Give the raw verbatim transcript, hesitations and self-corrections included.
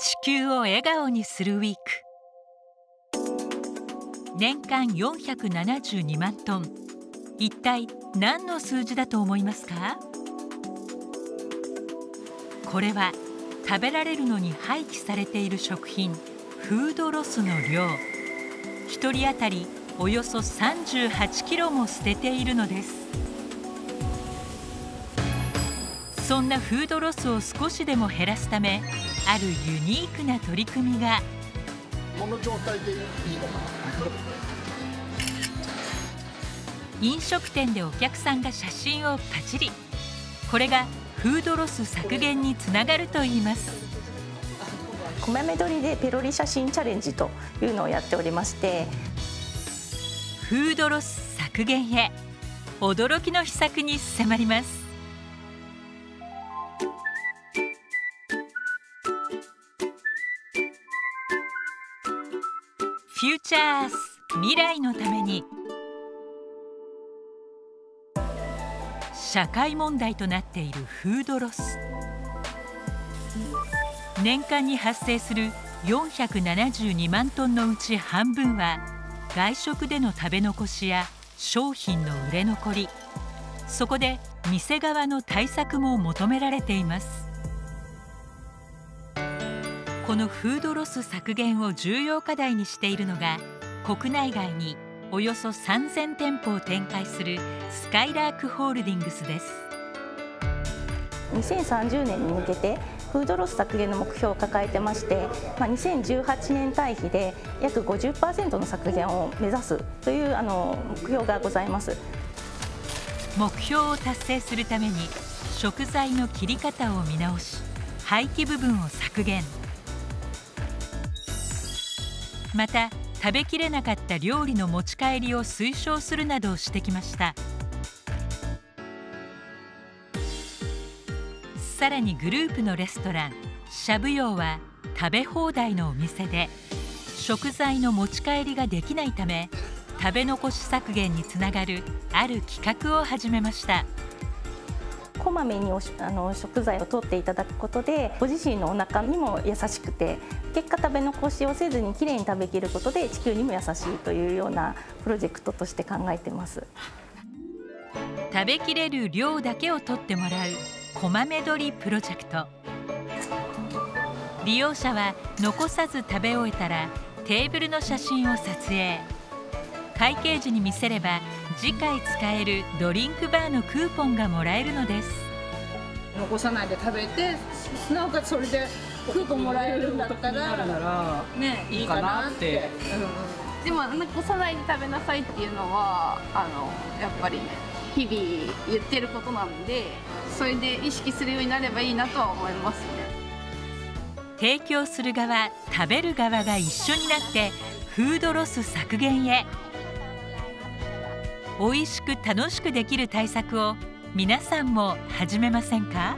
地球を笑顔にするウィーク。年間よんひゃくななじゅうにまんトン、一体何の数字だと思いますか？これは食べられるのに廃棄されている食品、フードロスの量。ひとり当たりおよそさんじゅうはちキロも捨てているのです。そんなフードロスを少しでも減らすため、あるユニークな取り組みが。飲食店でお客さんが写真をパチリ。これがフードロス削減につながるといいます。こまめ撮りでペロリ写真チャレンジというのをやっておりまして、フードロス削減へ驚きの秘策に迫ります。フューチャース、未来のために。社会問題となっているフードロス。年間に発生するよんひゃくななじゅうにまんトンのうち半分は、外食での食べ残しや商品の売れ残り。そこで店側の対策も求められています。このフードロス削減を重要課題にしているのが、国内外におよそさんぜんてんぽを展開するスカイラークホールディングスです。にせんさんじゅうねんに向けてフードロス削減の目標を抱えてまして、まあ、にせんじゅうはちねん対比で約 ごじゅっパーセント の削減を目指すというあの目標がございます。目標を達成するために、食材の切り方を見直し、廃棄部分を削減。また、食べきれなかった料理の持ち帰りを推奨するなどをしてきました。さらにグループのレストランしゃぶ葉は、食べ放題のお店で食材の持ち帰りができないため、食べ残し削減につながるある企画を始めました。こまめにおあの食材を取っていただくことで、ご自身のお腹にも優しくて、結果食べ残しをせずにきれいに食べきることで地球にも優しいというようなプロジェクトとして考えてます。食べきれる量だけを取ってもらうこまめ取りプロジェクト。利用者は残さず食べ終えたらテーブルの写真を撮影。会計時に見せれば、次回使えるドリンクバーのクーポンがもらえるのです。残さないで食べて、なおかつそれでクーポンもらえるんだったらね、いいかなって。うん、でも残さないで食べなさいっていうのは、あのやっぱりね、日々言ってることなんで、それで意識するようになればいいなとは思いますね。提供する側、食べる側が一緒になってフードロス削減へ。美味しく楽しくできる対策を皆さんも始めませんか？